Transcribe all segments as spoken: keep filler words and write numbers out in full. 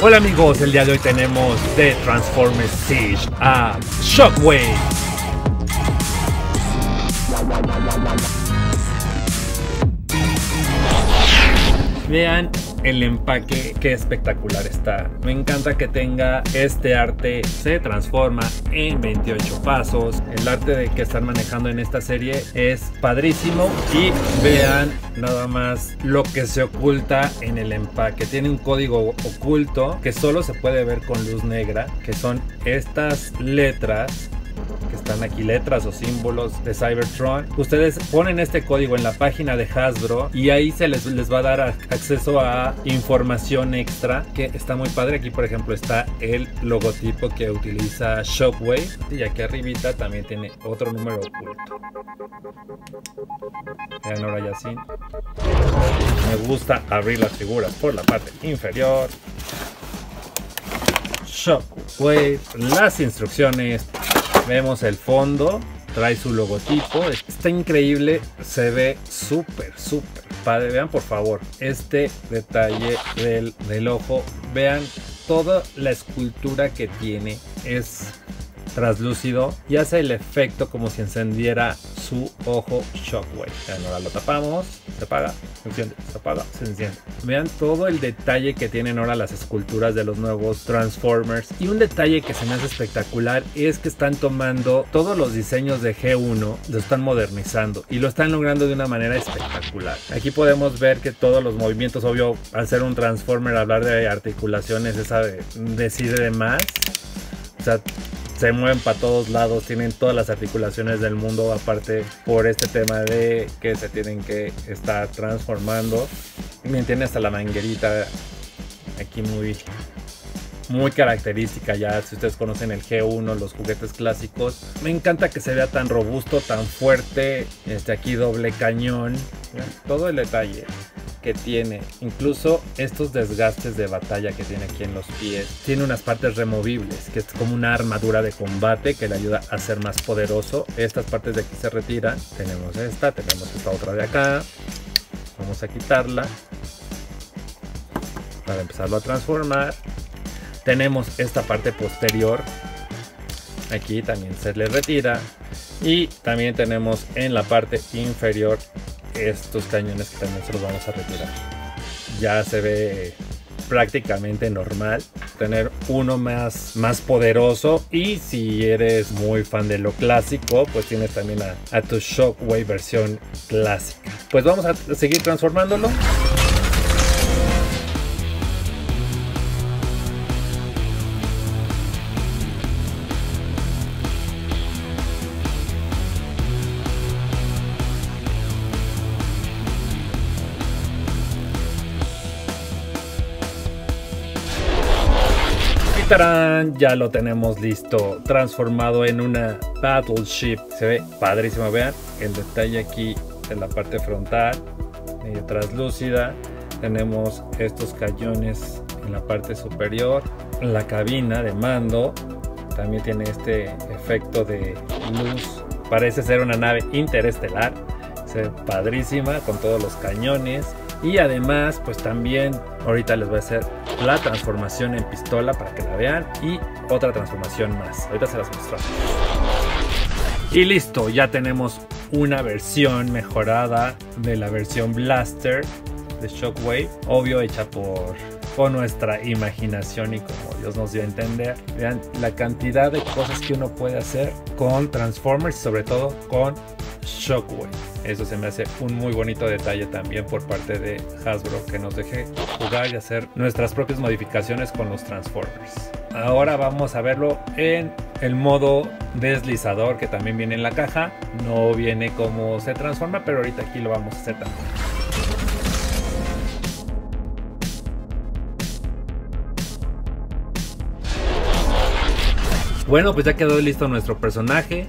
Hola amigos, el día de hoy tenemos The Transformers Siege a Shockwave. Vean el empaque, qué espectacular está. Me encanta que tenga este arte, se transforma en veintiocho pasos. El arte de que están manejando en esta serie es padrísimo. Y vean nada más lo que se oculta en el empaque. Tiene un código oculto que solo se puede ver con luz negra, que son estas letras. Que están aquí, letras o símbolos de Cybertron. Ustedes ponen este código en la página de Hasbro y ahí se les, les va a dar acceso a información extra que está muy padre. Aquí por ejemplo está el logotipo que utiliza Shockwave y aquí arribita también tiene otro número oculto. Vean ahora ya sí. Me gusta abrir las figuras por la parte inferior. Shockwave, las instrucciones. Vemos el fondo, trae su logotipo, está increíble, se ve súper, súper padre. Vean por favor este detalle del, del ojo, vean toda la escultura que tiene, es traslúcido y hace el efecto como si encendiera su ojo Shockwave. Vean, ahora lo tapamos, se apaga, se enciende, se apaga, se enciende. Vean todo el detalle que tienen ahora las esculturas de los nuevos Transformers. Y un detalle que se me hace espectacular es que están tomando todos los diseños de G uno, lo están modernizando y lo están logrando de una manera espectacular. Aquí podemos ver que todos los movimientos, obvio, al ser un Transformer, hablar de articulaciones, esa decide de más. O sea, se mueven para todos lados, tienen todas las articulaciones del mundo, aparte por este tema de que se tienen que estar transformando. Me entiende, hasta la manguerita aquí muy, muy característica ya, si ustedes conocen el G uno, los juguetes clásicos. Me encanta que se vea tan robusto, tan fuerte, este aquí doble cañón, todo el detalle que tiene, incluso estos desgastes de batalla que tiene aquí en los pies. Tiene unas partes removibles que es como una armadura de combate que le ayuda a ser más poderoso. Estas partes de aquí se retiran, tenemos esta, tenemos esta otra de acá, vamos a quitarla para empezarlo a transformar. Tenemos esta parte posterior, aquí también se le retira, y también tenemos en la parte inferior estos cañones que también se los vamos a retirar. Ya se ve prácticamente normal tener uno más, más poderoso. Y si eres muy fan de lo clásico, pues tienes también a, a tu Shockwave versión clásica. Pues vamos a seguir transformándolo. ¡Tarán! Ya lo tenemos listo, transformado en una battleship. Se ve padrísimo, vean el detalle aquí en la parte frontal, medio traslúcida. Tenemos estos cañones en la parte superior, la cabina de mando. También tiene este efecto de luz, parece ser una nave interestelar. Se ve padrísima con todos los cañones. Y además, pues también ahorita les voy a hacer la transformación en pistola para que la vean y otra transformación más. Ahorita se las mostraré. Y listo, ya tenemos una versión mejorada de la versión Blaster de Shockwave. Obvio, hecha por, por nuestra imaginación y como Dios nos dio a entender. Vean la cantidad de cosas que uno puede hacer con Transformers, sobre todo con Shockwave. Eso se me hace un muy bonito detalle también por parte de Hasbro, que nos deje jugar y hacer nuestras propias modificaciones con los Transformers. Ahora vamos a verlo en el modo deslizador, que también viene en la caja. No viene como se transforma, pero ahorita aquí lo vamos a hacer también. Bueno, pues ya quedó listo nuestro personaje.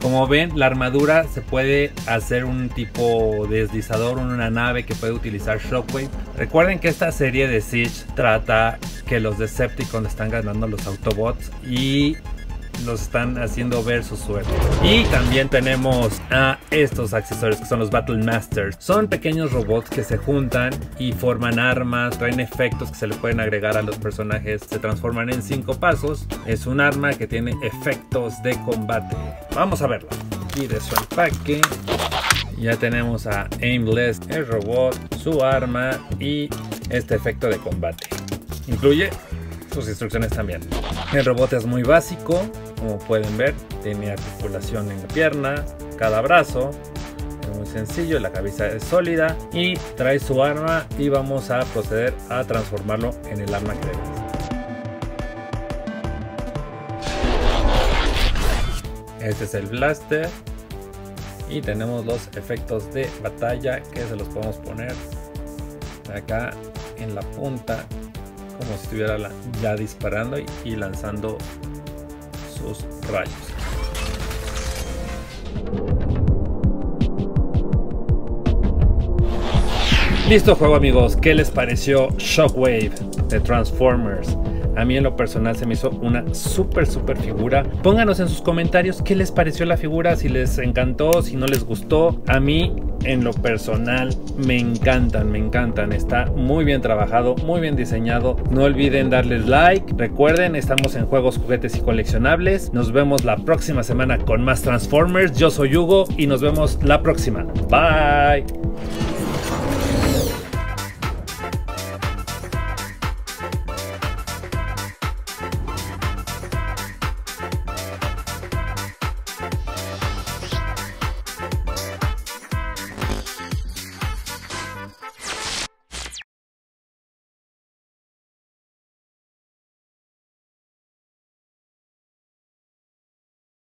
Como ven, la armadura se puede hacer un tipo deslizador, una nave que puede utilizar Shockwave. Recuerden que esta serie de Siege trata que los Decepticons están ganando a los Autobots y los están haciendo ver su suerte. Y también tenemos a estos accesorios que son los Battle Masters. Son pequeños robots que se juntan y forman armas, traen efectos que se le pueden agregar a los personajes. Se transforman en cinco pasos. Es un arma que tiene efectos de combate. Vamos a verla. Aquí de su empaque ya tenemos a Aimless, el robot, su arma y este efecto de combate. Incluye sus instrucciones también. El robot es muy básico, como pueden ver, tiene articulación en la pierna, cada brazo, es muy sencillo, la cabeza es sólida y trae su arma y vamos a proceder a transformarlo en el arma que debemos. Este es el blaster y tenemos los efectos de batalla que se los podemos poner acá en la punta, como si estuviera la, ya disparando y, y lanzando sus rayos. Listo juego amigos, ¿qué les pareció Shockwave de Transformers? A mí en lo personal se me hizo una súper súper figura. Pónganos en sus comentarios qué les pareció la figura, si les encantó, si no les gustó. A mí en lo personal me encantan, me encantan. Está muy bien trabajado, muy bien diseñado. No olviden darles like. Recuerden, estamos en Juegos, Juguetes y Coleccionables. Nos vemos la próxima semana con más Transformers. Yo soy Hugo y nos vemos la próxima. Bye.